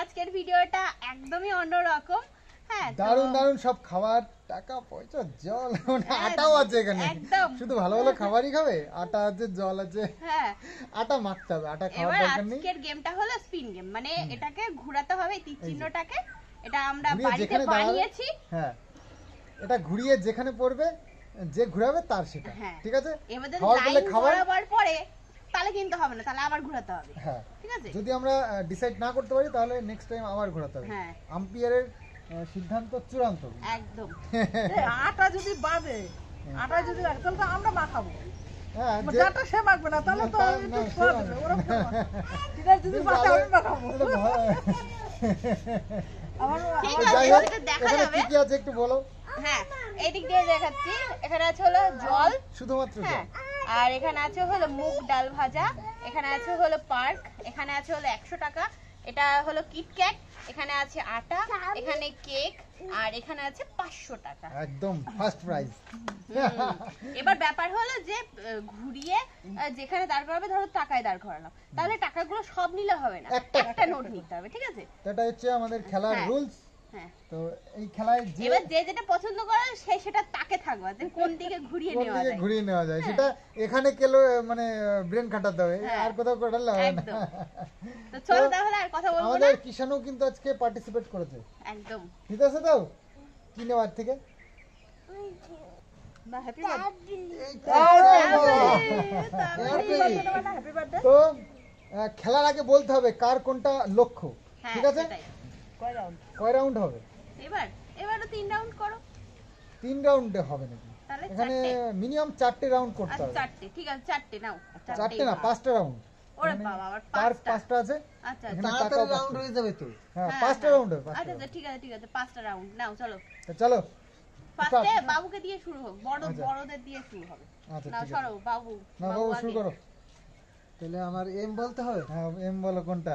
আজকের ভিডিওটা একদমই অন্যরকম। হ্যাঁ, দারুণ দারুণ সব খাবার, টাকা পয়সা, জল, আটাও আছে এখানে। শুধু ভালো ভালো খাবারই খাবে, আটা আছে, জল আছে। হ্যাঁ, আটা মাখতে হবে, আটা খাওয়ার দরকার নেই। আজকের গেমটা হলো স্পিন গেম, মানে এটাকে ঘোরাতে হবে তীর চিহ্নটাকে। এটা আমরা বাড়িতে বানিয়েছি। হ্যাঁ, এটা ঘুরিয়ে যেখানে পড়বে, যে ঘোরাবে তার সেটা। ঠিক আছে, এবারে লাইন বরাবর পড়ে তাহলে কিনতে হবে না, তাহলে আবার ঘোরাতে হবে। হ্যাঁ, ঠিক আছে। যদি আমরা ডিসাইড না করতে পারি তাহলে নেক্সট টাইম আবার ঘোরাতে হবে। হ্যাঁ, আম্পায়ারের সিদ্ধান্ত চূড়ান্ত একদম। আটা যদি বাঁধে, আটা যদি রাখতাম তো আমরা মাখাবো। হ্যাঁ, যেটা সে মাখবে না তাহলে তো আমি তো খাওয়াবো ওরকম না। সেটা যদি বাঁধে আমি মাখাবো। আমার এটা দেখা যাবে কি আছে একটু বলো। হ্যাঁ, এই দিক দিয়ে দেখাচ্ছি। এখানে আছে হলো জল, শুধুমাত্র জল। আর এখানে আছে হলো মুগ ডাল ভাজা, এখানে আছে হলো পার্ক, এখানে আছে হলো 100 টাকা, এটা হলো কিটক্যাট, এখানে আছে আটা, এখানে কেক, আর এখানে আছে 500 টাকা, একদম ফার্স্ট প্রাইজ। এবার ব্যাপার হলো যে ঘুরিয়ে যেখানে দাঁড় করাবে, ধরো টাকায় দাঁড় করালাম, তাহলে টাকাগুলো সব নিলে হবে না, একটা নোট নিতে হবে। ঠিক আছে, এটা হচ্ছে আমাদের খেলার রুলস। হ্যাঁ, তো এই খেলায় এবার যে যেটা পছন্দ করে সে সেটা তাকে থাকবে, যে কোন দিকে ঘুরিয়ে নেওয়া যায়, ঘুরিয়ে নেওয়া যায়। সেটা এখানে কেলো মানে ব্রেন খাটাতে হবে, আর কোথাও কাটালে হবে না। তো চলো তাহলে আর কথা বলবো না। আমাদের কিষানও কিন্তু আজকে পার্টিসিপেট করেছে একদম। ঠিক আছে, দাও কি নেওয়ার থেকে না। Happy birthday. তো খেলার আগে বলতে হবে কার কোনটা লক্ষ্য। ঠিক আছে, কয় রাউন্ড হবে এবার? এবারে 3 রাউন্ড করো। 3 রাউন্ডে হবে নাকি? এখানে মিনিমাম 4টে রাউন্ড করতে হবে। 4টে, ঠিক আছে। 4টে নাও। 4টে না, 5টে রাউন্ড। ওরে বাবা, আবার 5টা আছে। আচ্ছা, 4টে রাউন্ড হয়ে যাবে তো। হ্যাঁ, 5টে রাউন্ড হবে। আচ্ছা আচ্ছা, ঠিক আছে ঠিক আছে, 5টা রাউন্ড নাও। চলো তো, চলো ফার্স্টে বাবুকে দিয়ে শুরু হোক, বড়দের দিয়ে শুরু হবে। আচ্ছা, নাও চলো বাবু। নাও বাবু, শুরু করো। তাহলে আমার এম বলতে হবে? হ্যাঁ, এম বলো কোনটা।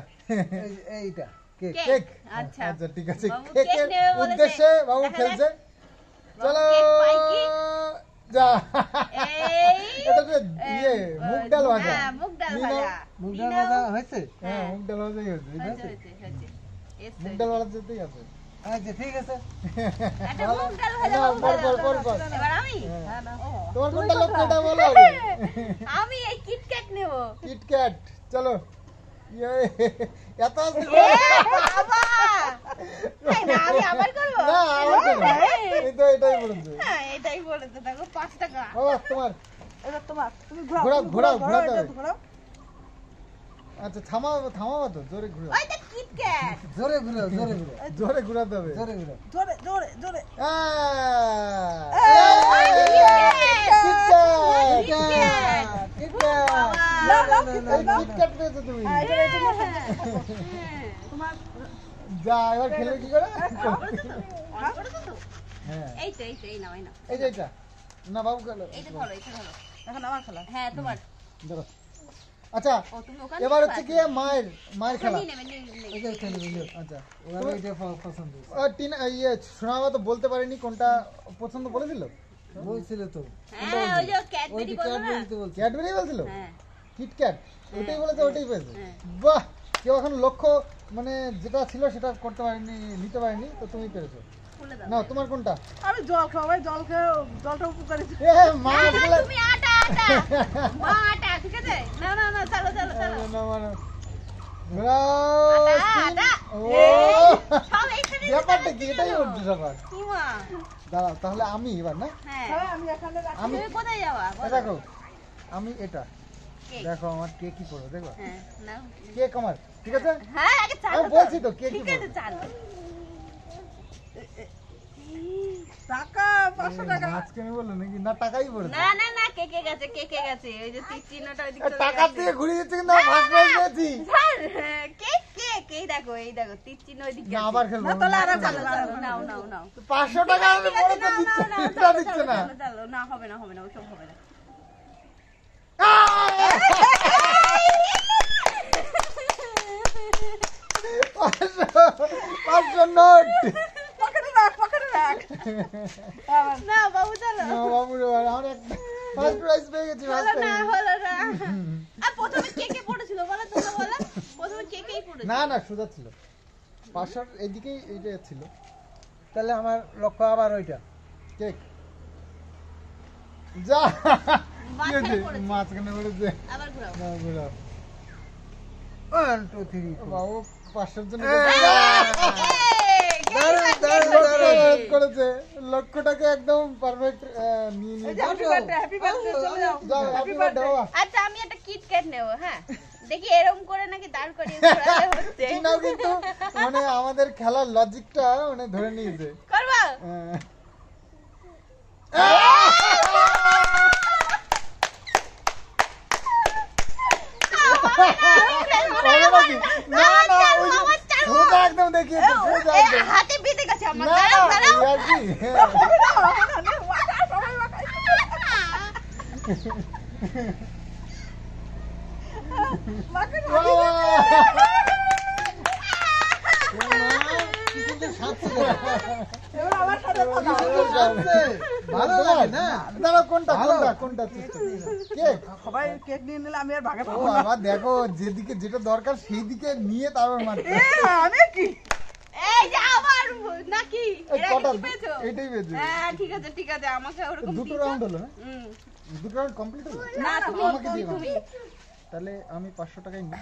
এইটা কেক। আচ্ছা আচ্ছা, ঠিক আছে। কেকের উদ্দেশ্যে বাবু খেলছে। চলো যা। এটা তো ইয়ে মুগ ডাল ভাজা। হ্যাঁ, মুগ ডাল ভাজা। মুগ ডাল ভাজা হয়েছে? হ্যাঁ, মুগ ডাল ভাজাই হয়েছে। হয়েছে, মুগ ডাল ভাজা যেতেই আছে। আচ্ছা, ঠিক আছে। এটা মুগ ডাল ভাজা। পর এবার আমি। হ্যাঁ, না তোমার কোনটা লোক এটা বলো আগে। আমি এই কিটক্যাট নেব। কিটক্যাট, চলো। ঘোরা তো বলতে পারিনি কোনটা পছন্দ করেছিল। বলছিল তো ক্যাডবেরি বলছিল। কিটক্যাট, ওইটাই বলেছে, ওইটাই পেয়েছে। বাহ, কেউ এখন লক্ষ্য মানে যেটা ছিল সেটা করতে পারেনি, নিতে পারেনি, তো তুমি পেরেছো। না, তোমার কোনটা? আমি জল খাওয়াই, জল খেয়ে জলটা উপকারী। মা তুমি আটা আটা, মা আটা। ঠিক আছে, না না না, চলো চলো চলো। না না না, আটা আটা। ও সব এখানে ব্যাপারটা কি? এটাই হচ্ছে ব্যাপার। কি মা, দাঁড়াও তাহলে আমি এবার। না হ্যাঁ, আমি এখানে রাখছি। তুমি কোথায় যাবা? দেখো আমি এটা, দেখো আমার কেকই পড়ো। দেখো নাও কেক আমার। ঠিক আছে, হ্যাঁ আগে চাল। আমি বলছি তো কেকই। ঠিক আছে, চাল। টাকা 500 টাকা আজকে আমি বললাম নাকি? না, টাকাই পড়ো। না না না, কেকে গেছে, কেকে গেছে। ওই যে তীর চিহ্নটা ওইদিকে চলে গেছে। টাকা দিয়ে ঘুরিয়ে দিতে কিন্তু আমি ফার্স্ট প্রাইজ পেয়েছি। স্যার কেক কেক, এই দেখো এই দেখো, তীর চিহ্ন ওইদিকে গেছে। না, আবার খেলবো না। তাহলে আরে চাল চাল। নাও নাও নাও। 500 টাকা আমি পড়ে তো দিচ্ছি না, এটা দিচ্ছে না। চল, না হবে না, হবে না, ওসব হবে না। না না, সোজা ছিল। পাঁচশোর এদিকেই এইটা ছিল, তাহলে আমার লক্ষ্য আবার ওইটা কেক যা মাঝখানে পড়েছে ঘোরাও 1 2 3 বাবু 500 জন করেছে লক্ষ্যটাকে একদম পারফেক্ট নিয়ে নিয়ে হ্যাপি বার্থডে চলে যাও যাও হ্যাপি বার্থডে। আচ্ছা আমি একটা কিট ক্যাট নেব, হ্যাঁ দেখি এরকম করে নাকি দাঁড় করিয়ে ঘোরালে হচ্ছে না, কিন্তু মানে আমাদের খেলার লজিকটা মানে ধরে নিয়েছে করব না না ওই ওটা একদম দেখি হাতে পিঠে গেছে আমার দাঁড়াও দাঁড়াও দেখো যেদিকে যেটা দরকার সেই দিকে নিয়ে তারপর মারতে দুটো রাউন্ড হলো, দুটো রাউন্ড কমপ্লিট হলো আমাকে দিয়ে তাহলে আমি 500 টাকাই নিই।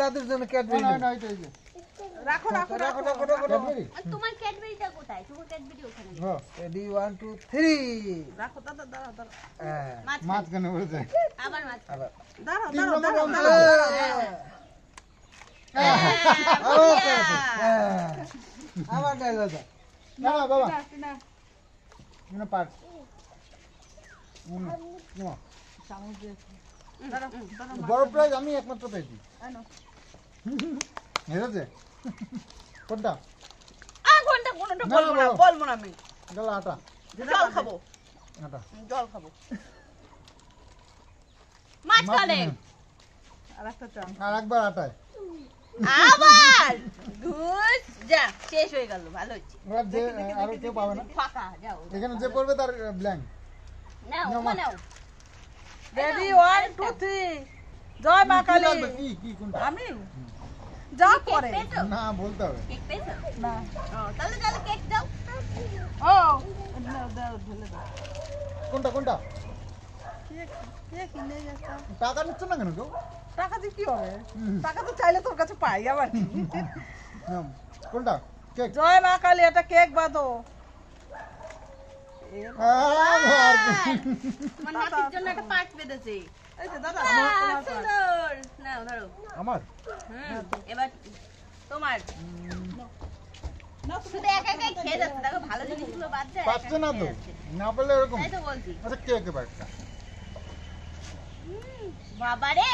দাদুর জন্য ক্যাডবেরি রাখো রাখো রাখো রাখো রাখো ক্যাডবেরি আর তোমার ক্যাডবেরিটা কোথায়? তোমার ক্যাডবেরি ওখানে হ্যাঁ রেডি 1 2 3 রাখো দাদা দাদা দাদা মাছ কেন বলছে আবার মাছ আবার দাঁড়াও দাঁড়াও দাঁড়াও আবার দাঁড়াও না বাবা না না পার না সামনে দাঁড়াও দাঁড়াও বড় প্রাইজ আমি একমাত্র পেয়েছি জানো এর আছে কোনটা কোনটা বলবো না আমি গলা আটা জল খাবো আটা জল খাবো মাছ খালে আরেকটা চাম আরেকবার আটা আবার গুড যা শেষ হয়ে গেল ভালো হচ্ছে আর কেউ পাবে না ফাঁকা যাও এখানে যে পড়বে তার ব্ল্যাঙ্ক নাও নাও রেডি 1 2 3 জয় মা কালী আমি যা করে না বলতে হবে কেক পেছ না তাহলে তাহলে কেক দাও ও না দাও ভুলে দাও কোনটা কোনটা কেক কেক নিয়ে যাও টাকা নিচ্ছ না কেন গো টাকা দি কি হবে টাকা তো চাইলে তোর কাছে পাই আবার কোনটা কেক জয় মা কালী এটা কেক বাদো এ আমার নাতির জন্য একটা পার্ট বেঁধেছে এই তো দাদা আমার তোমার নাও ধরো আমার এবার তোমার না তুমি একা একা খেয়ে যাচ্ছে দেখো ভালো জিনিসগুলো বাদ দে পাচ্ছ না তো না বলে এরকম এই তো বলছি আচ্ছা কে কে বাচ্চা বাবা রে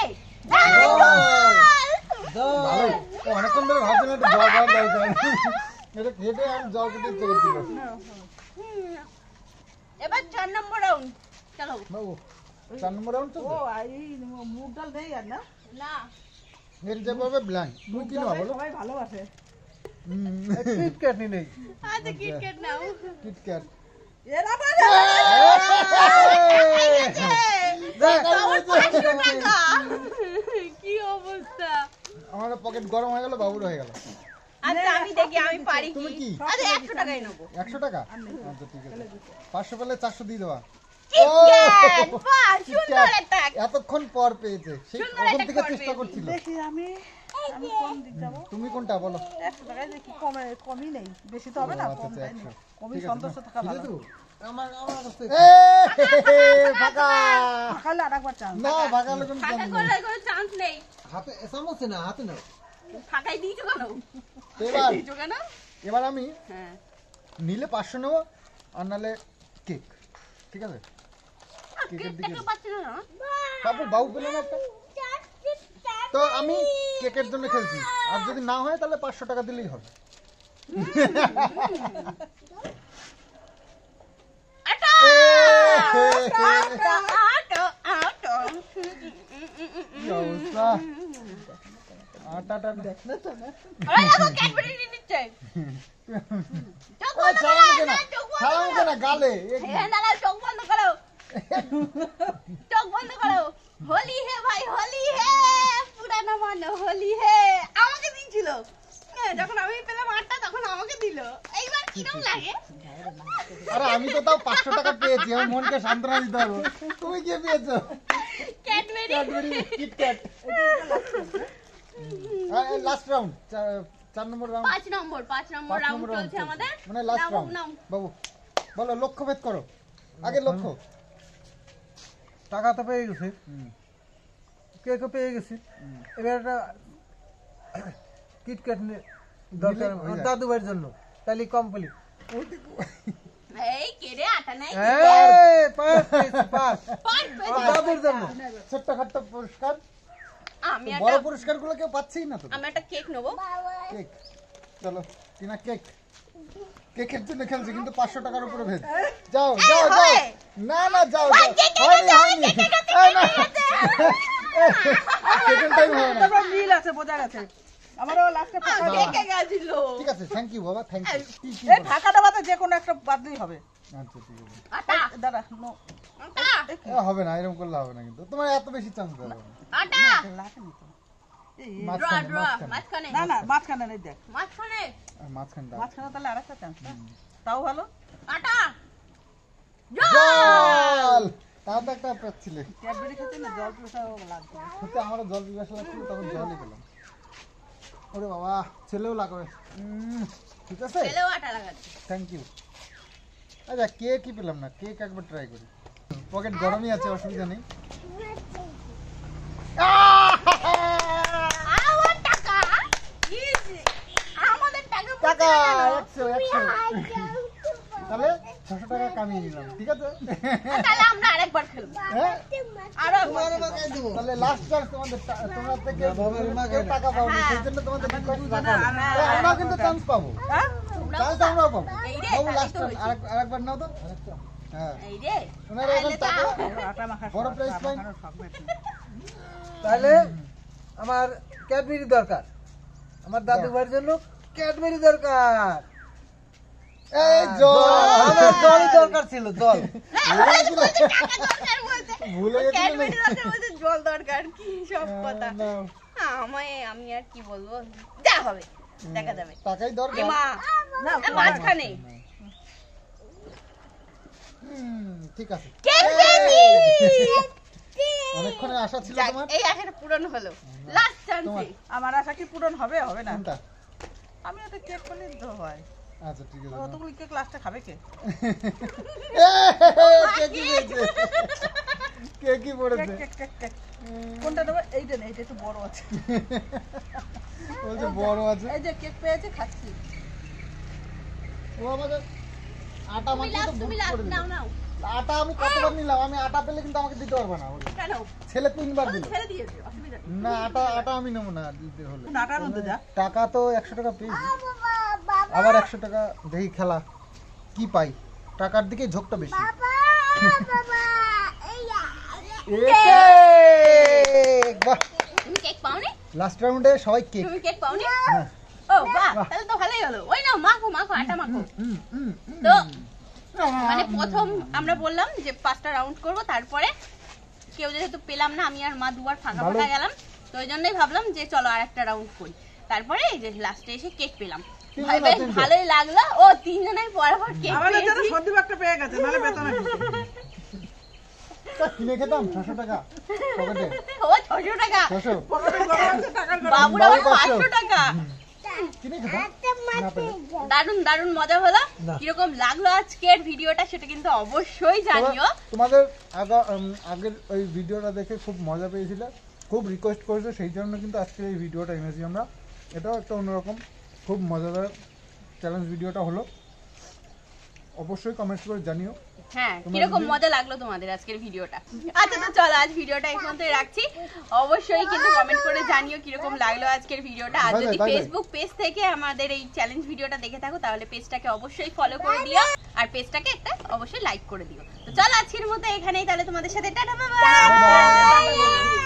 দাও অনেকক্ষণ ধরে ভাবছিলাম এটা জল জল দাও এটা খেতে আর জল খেতে চলেছিল এবার 4 নম্বর রাউন্ড চলো বাবু 4 নম্বর রাউন্ড তো ও আই মুগ ডাল দেই আর না না এর জবাবে ব্ল্যাঙ্ক মুগ কি না বলো সবাই ভালো আছে কিটক্যাট নি নেই আজ কিটক্যাট নাও কিটক্যাট এর আবার কি অবস্থা আমার পকেট গরম হয়ে গেল বাবুর হয়ে গেল। আচ্ছা আমি দেখি আমি পারি কি আরে 100 টাকাই নেব 100 টাকা আচ্ছা ঠিক আছে 500 পেলে 400 দিয়ে দেবা কিটক্যাট বাহ সুন্দর একটা এতক্ষণ পর পেয়েছে সেই কোন দিকে চেষ্টা করছিল দেখি আমি কোন দিক যাব তুমি কোনটা বলো 100 টাকায় দেখি কমই নেই বেশি তো হবে না কমই সন্তোষ থাকা ভালো আমার আমার কাছে এই ফাকা ফাকালে আরেকবার চান্স না ফাকালে কোনো চান্স নেই হাতে সমস্যা না হাতে নাও ফাকাই দিই তো নাও এবার দিই তো না এবার আমি হ্যাঁ নীলে 500 নেব আর নালে কেক ঠিক আছে কেকের দিকে কেক পাচ্ছি না বাবু বাবু পেলাম একটা তো আমি কেকের জন্য খেলছি আর যদি না হয় তাহলে 500 টাকা দিলেই হবে আটা গালে চোখ বন্ধ করো, চোখ বন্ধ করো। হোলি হে ভাই, হোলি হে, পুরানো মানে হোলি হে। আমাকে দিয়েছিল যখন আমি পেলাম ৮টা, তখন আমাকে দিল। এইবার কিরকম লাগে? আরে আমি তো তাও ৫০০ টাকা পেয়েছি, আমার মনকে সান্ত্বনা দিতে হবে। তুমি কি পেয়েছো? Cadbury, Cadbury KitKat. Last round, ৪ number round, ৫ number, ৫ number round চলছে আমাদের, মানে লাস্ট রাউন্ড। বাবু বলো, লক্ষ্য ভেদ করো। আগে লক্ষ্য। টাকা তো পেয়ে গেছে, কেক পেয়ে গেছি, এবার একটা কিটক্যাট দরকার দাদু ভাইয়ের জন্য। তাহলে কমপ্লিট। এই কে রে, আটা নাই এই পাঁচ পাঁচ পাঁচ দাদুর জন্য ছোটখাটো পুরস্কার। আমি একটা বড় পুরস্কারগুলো কেউ পাচ্ছেই না তো। আমি একটা কেক নেব। কেক, চলো কিনা কেক। কেকের জন্য খেলছে, কিন্তু ৫০০ টাকার উপরে ভেদ। যাও যাও যাও। না না যাও যাও। সেকেন্ড টাইম হয় না। সব মিল আছে, বোঝা গেছে। আমারও লাস্টে পড়া কে গেছিল। ঠিক আছে, থ্যাঙ্ক ইউ বাবা, থ্যাঙ্ক ইউ। এই ঢাকা দাওতে যে কোনো একটা বাদই হবে। আচ্ছা ঠিক আছে। আটা দাদা নো। আটা হবে না, এরকম করলে হবে না কিন্তু। তোমার এত বেশি চান্স দাও। আটা লাগেনি তো। ড্র ড্র মাছখানে। না না মাছখানে নাই, দেখ মাছখানে। মাছখানে দাও। মাছখানে তাহলে আরেকটা চান্স দাও। ভালো। আটা। জল। তাও তো একটা পাচ্ছিলে। ক্যাডবেরি খেতে না জল পিপাসাও লাগতো। খেতে আমারও জল পিপাসা লাগছিল, তখন জলই খেলাম। ওরে বাবা, ছেলেও লাগবে। ঠিক আছে, ছেলেও আটা লাগাচ্ছে। Thank you. আচ্ছা কেক কি পেলাম না, কেক একবার ট্রাই করি। পকেট গরমই আছে, অসুবিধা নেই। আমার টাকা, আমাদের টাকা, টাকা ১০০ তাহলে ৬০০ টাকা কামিয়ে নিলাম। ঠিক আছে, তাহলে আমরা আরেকবার খেলব। হ্যাঁ, আর তোমার মাকে দেব। তাহলে লাস্ট বার তোমাদের, তোমরা থেকে টাকা পাবো, সেইজন্য তোমাদের রিকোয়েস্ট রাখলাম। আমরা কিন্তু চান্স পাবো। হ্যাঁ, চান্স আমরা পাবো। বাবু লাস্ট আরেকবার নাও তো। হ্যাঁ, এই রে তোমরা এখন টাকা আটা মাখা বড় প্রাইস পাই। তাহলে আমার ক্যাডবেরি দরকার, আমার দাদু ভাইয়ের জন্য ক্যাডবেরি দরকার। এই জল জল দরকার ছিল, জল ভুলে গেছি। জল দরকার কি সব কথা। আমায় আমি আর কি বলবো, যা হবে দেখা যাবে। টাকাই দরকার না, মাঝখানে। ঠিক আছে, অনেকক্ষণে আশা ছিল তোমার, এই আশাটা পূরণ হলো। Last chance. আমার আশা কি পূরণ হবে? হবে না। আমি ওটা চেক করে দিতে হয়। আচ্ছা ঠিক আছে, তোমরা কি ক্লাসটা খাবে? কে কে কি বলছে, কে কি পড়েছে? কোনটা দেব? এইটা না, এটা একটু বড় আছে। বলছে বড় আছে। এই যে কেক পেয়েছে, খাচ্ছি। ও আমাকে আটা মাখিয়ে তো ভুল করে নাও। নাও আটা। আমি কতবার নিলাম? আমি আটা পেলে কিন্তু আমাকে দিতে পারবে না। কেন? ছেলে ৩ বার দিল। ছেলে দিয়েছে, অসুবিধা না। আটা আটা আমি নেব না, দিতে হলো। আটা নিতে যা। টাকা তো ১০০ টাকা পেয়েছি, আবার ১০০ টাকা দেখি খেলা কি পাই। টাকার দিকে ঝোঁকটা বেশি। লাস্ট রাউন্ডে সবাই কেক। তুমি কেক পাওনি? ও বাহ, তাহলে তো ভালোই হলো। ওই নাও, মাখো মাখো, আটা মাখো। তো মানে প্রথম আমরা বললাম যে 5টা রাউন্ড করব, তারপরে কেউ যেহেতু পেলাম না, আমি আর মা দুবার ফাঁকা ফাঁকা গেলাম, তো ওই জন্যই ভাবলাম যে চলো আর একটা রাউন্ড করি। তারপরে এই যে লাস্টে এসে কেক পেলাম, ভালোই লাগলো। ও 3 জনেই পরপর কেক পেয়ে গেছে, নালে বেতন কিনে খেতাম। ৬০০ টাকা পকেটে। ও ৬০০ টাকা বাবুর, আবার ৫০০ টাকা কিনে খেতাম। দারুণ দারুণ মজা হলো। কিরকম লাগলো আজকের ভিডিওটা, সেটা কিন্তু অবশ্যই জানিও। তোমাদের আগের ওই ভিডিওটা দেখে খুব মজা পেয়েছিল, খুব রিকোয়েস্ট করেছে, সেই জন্য কিন্তু আজকে এই ভিডিওটা এনেছি আমরা। এটাও একটা অন্যরকম খুব মজাদার চ্যালেঞ্জ ভিডিওটা হলো। অবশ্যই কমেন্টস করে জানিও হ্যাঁ কি রকম মজা লাগলো তোমাদের আজকের ভিডিওটা। আচ্ছা তো চলো আজ ভিডিওটা এখন তো রাখছি, অবশ্যই কিন্তু কমেন্ট করে জানিও কি রকম লাগলো আজকের ভিডিওটা। আর যদি ফেসবুক পেজ থেকে আমাদের এই চ্যালেঞ্জ ভিডিওটা দেখে থাকো তাহলে পেজটাকে অবশ্যই ফলো করে দিও আর পেজটাকে একটা অবশ্যই লাইক করে দিও। তো চলো আজকের মতো এখানেই, তাহলে তোমাদের সাথে টাটা বাই বাই।